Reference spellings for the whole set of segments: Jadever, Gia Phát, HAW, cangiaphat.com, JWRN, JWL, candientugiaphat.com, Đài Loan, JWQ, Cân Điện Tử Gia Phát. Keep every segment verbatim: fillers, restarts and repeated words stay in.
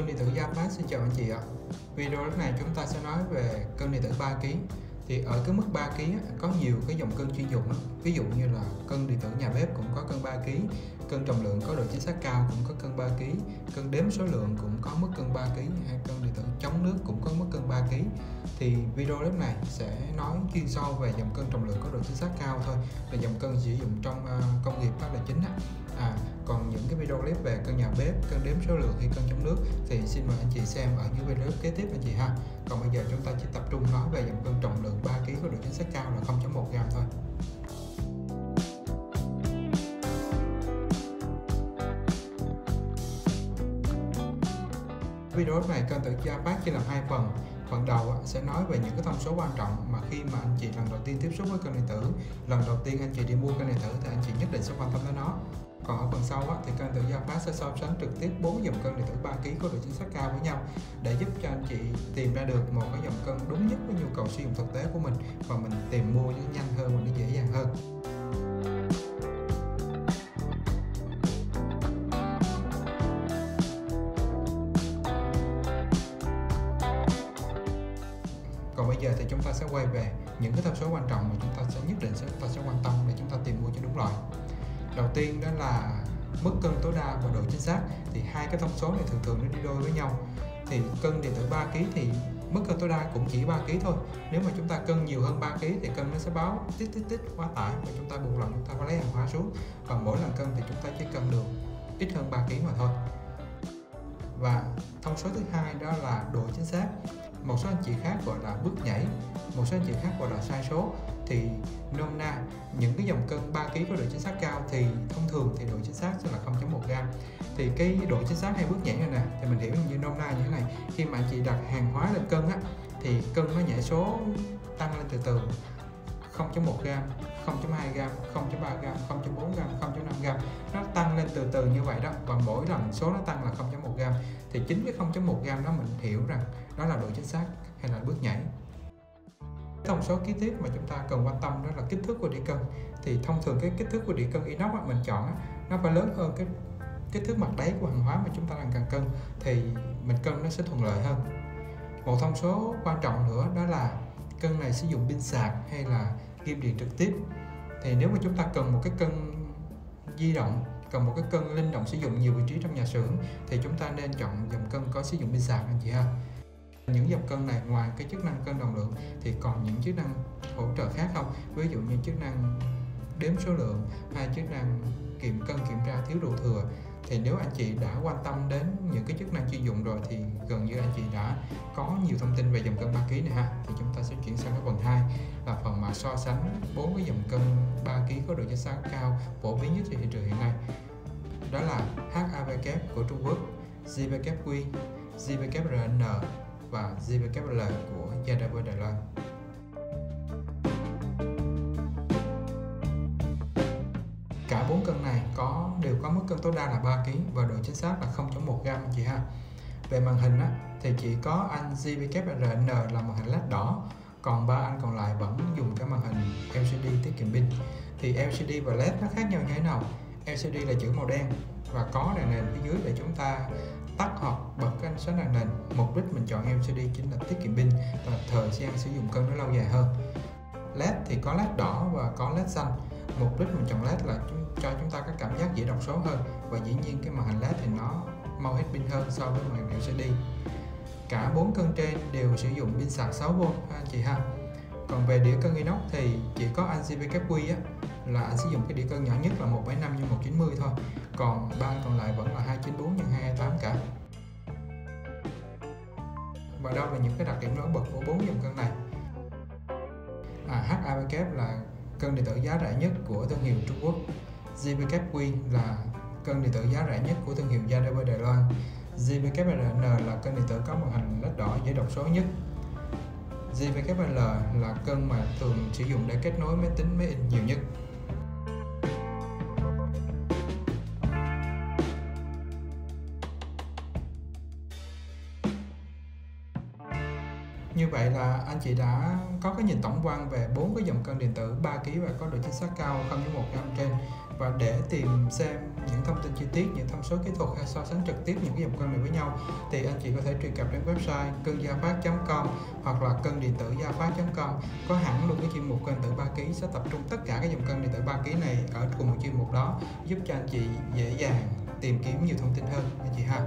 cân điện tử Gia Phát. Xin chào anh chị ạ. Video lần này chúng ta sẽ nói về cân điện tử ba ký. Thì ở cái mức ba ký có nhiều cái dòng cân chuyên dụng, ví dụ như là cân điện tử nhà bếp cũng có cân ba ký, cân trọng lượng có độ chính xác cao cũng có cân ba ký, cân đếm số lượng cũng có mức cân ba ký, hay cân điện tử chống nước cũng có mức cân ba ký. Thì video clip này sẽ nói chuyên sâu về dòng cân trọng lượng có độ chính xác cao thôi, là dòng cân sử dụng trong công nghiệp là chính. À, còn những cái video clip về cân nhà bếp, cân đếm số lượng hay cân chống nước thì xin mời anh chị xem ở những video clip kế tiếp anh chị ha. Còn bây giờ chúng ta chỉ tập trung nói về dòng cân trọng lượng ba ký có độ chính xác cao là không phẩy một gam thôi. Video này cân tử Gia Phát chia làm hai phần. Phần đầu sẽ nói về những cái thông số quan trọng mà khi mà anh chị lần đầu tiên tiếp xúc với cân điện tử, lần đầu tiên anh chị đi mua cân điện tử thì anh chị nhất định sẽ quan tâm tới nó. Còn ở phần sau á, thì cân điện tử Gia Phát sẽ so sánh trực tiếp bốn dòng cân điện tử ba ký có độ chính xác cao với nhau để giúp cho anh chị tìm ra được một cái dòng cân đúng nhất với nhu cầu sử dụng thực tế của mình, và mình tìm mua nó nhanh hơn và nó dễ dàng hơn. Còn bây giờ thì chúng ta sẽ quay về những cái thông số quan trọng mà chúng ta sẽ nhất định sẽ chúng ta sẽ quan tâm để chúng ta tìm mua cho đúng loại. Đầu tiên đó là mức cân tối đa và độ chính xác. Thì hai cái thông số này thường thường nó đi đôi với nhau. Thì cân điện tử ba ký thì mức cân tối đa cũng chỉ ba ký thôi. Nếu mà chúng ta cân nhiều hơn ba ký thì cân nó sẽ báo tích tích tích quá tải, và chúng ta buộc lòng chúng ta phải lấy hàng hóa xuống, và mỗi lần cân thì chúng ta chỉ cân được ít hơn ba ký mà thôi. Và thông số thứ hai đó là độ chính xác. Một số anh chị khác gọi là bước nhảy, một số anh chị khác gọi là sai số. Thì nôm na những cái dòng cân ba ký có độ chính xác cao thì thông thường thì độ chính xác sẽ là không phẩy một gam. Thì cái độ chính xác hay bước nhảy này nè thì mình hiểu như nôm na như thế này: khi mà anh chị đặt hàng hóa lên cân á thì cân nó nhảy số tăng lên từ từ, không phẩy một gam, không phẩy hai gam, không phẩy ba gam, không phẩy bốn gam, không phẩy năm gam, nó tăng lên từ từ như vậy đó, và mỗi lần số nó tăng là không phẩy một gam. Thì chính cái không phẩy một gam đó mình hiểu rằng đó là độ chính xác hay là bước nhảy. Thông số kế tiếp mà chúng ta cần quan tâm đó là kích thước của đĩa cân. Thì thông thường cái kích thước của đĩa cân inox mình chọn nó phải lớn hơn cái kích thước mặt đáy của hàng hóa mà chúng ta đang cần cân, thì mình cân nó sẽ thuận lợi hơn. Một thông số quan trọng nữa đó là cân này sử dụng pin sạc hay là ghim điện trực tiếp. Thì nếu mà chúng ta cần một cái cân di động, cần một cái cân linh động sử dụng nhiều vị trí trong nhà xưởng thì chúng ta nên chọn dòng cân có sử dụng pin sạc anh chị ha. Những dòng cân này ngoài cái chức năng cân đồng lượng thì còn những chức năng hỗ trợ khác không? Ví dụ như chức năng đếm số lượng, hay chức năng kiểm cân kiểm tra thiếu độ thừa. Thì nếu anh chị đã quan tâm đến những cái chức năng chuyên dụng rồi thì gần như anh chị đã có nhiều thông tin về dòng cân ba ký này ha. Thì chúng ta sẽ chuyển sang cái phần hai là phần mà so sánh bốn cái dòng cân ba ký có độ chính xác cao phổ biến nhất trên thị trường hiện nay. Đó là hát a vê kép của Trung Quốc, gi vê kép quy, gi vê kép rờ en và gi vê kép lờ của Jadever Đài Loan. Cả bốn cân này có đều có mức cân tối đa là ba ký và độ chính xác là không phẩy một gam chị ha. Về màn hình á, thì chỉ có anh gi vê kép rờ en là màn hình led đỏ, còn ba anh còn lại vẫn dùng cái màn hình lờ xê đê tiết kiệm pin. Thì lờ xê đê và led nó khác nhau như thế nào? lờ xê đê là chữ màu đen và có đèn nền phía dưới để chúng ta tắt hoặc bật cái ánh sáng đèn nền. Mục đích mình chọn lờ xê đê chính là tiết kiệm pin và thời gian sử dụng cân nó lâu dài hơn. led thì có led đỏ và có led xanh. Mục đích mình chọn led là cho chúng ta có cảm giác dễ đọc số hơn, và dĩ nhiên cái màn hình led thì nó mau hết pin hơn so với màn hình lờ xê đê. Cả bốn cân trên đều sử dụng pin sạc sáu vôn anh chị ha. Còn về đĩa cân inox thì chỉ có anh gi vê kép quy á là anh sử dụng cái đĩa cân nhỏ nhất là một phẩy năm nhân một phẩy chín mươi thôi, còn ba còn lại vẫn là hai trăm chín mươi bốn nhân hai trăm hai mươi tám cả. Và đó là những cái đặc điểm nổi bật của bốn dòng cân này. À, hát a vê kép là cân điện tử giá rẻ nhất của thương hiệu Trung Quốc, gi vê kép quy là cân điện tử giá rẻ nhất của thương hiệu Jadever Đài Loan, gi vê kép rờ en là cân điện tử có màn hình led đỏ dễ đọc số nhất, gi vê kép lờ là cân mà thường sử dụng để kết nối máy tính máy in nhiều nhất. Như vậy là anh chị đã có cái nhìn tổng quan về bốn cái dòng cân điện tử ba ký và có độ chính xác cao không phẩy một gam trên. và để tìm xem những thông tin chi tiết, những thông số kỹ thuật hay so sánh trực tiếp những cái dòng kênh này với nhau thì anh chị có thể truy cập đến website kênh gia phát chấm com hoặc là kênh điện tử gia phát chấm com, có hẳn luôn cái chuyên mục kênh tự ba ký sẽ tập trung tất cả các dòng kênh điện tử ba ký này ở cùng một chuyên mục đó, giúp cho anh chị dễ dàng tìm kiếm nhiều thông tin hơn anh chị ha.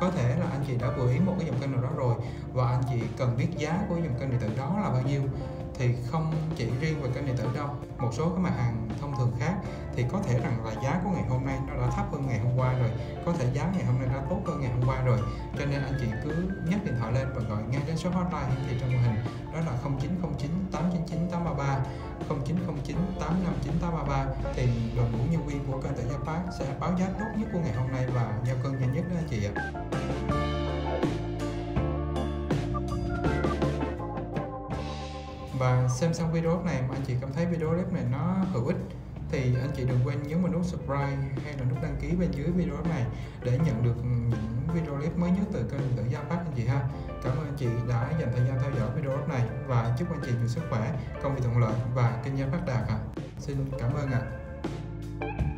Có thể là anh chị đã vừa ý một cái dòng kênh nào đó rồi và anh chị cần biết giá của dòng kênh điện tử đó là bao nhiêu, thì không chỉ riêng về kênh điện tử đâu, một số cái mặt hàng thông thường khác thì có thể rằng là giá của ngày hôm nay nó đã thấp hơn ngày hôm qua rồi, có thể giá ngày hôm nay đã tốt hơn ngày hôm qua rồi, cho nên anh chị cứ nhấc điện thoại lên và gọi ngay đến số hotline hiển thị trong màn hình, đó là không chín không chín tám chín chín tám ba ba, không chín không chín tám năm chín tám ba ba, thì đội ngũ nhân viên của kênh Tự Do Phát sẽ báo giá tốt nhất của ngày hôm nay và giao cân nhanh nhất đó anh chị ạ. Và xem xong video này mà anh chị cảm thấy video clip này nó hữu ích thì anh chị đừng quên nhấn vào nút subscribe hay là nút đăng ký bên dưới video này để nhận được những video clip mới nhất từ kênh Tự Gia Phát anh chị ha. Cảm ơn anh chị đã dành thời gian theo dõi video này và chúc anh chị nhiều sức khỏe, công việc thuận lợi và kinh doanh phát đạt ạ. Xin cảm ơn ạ.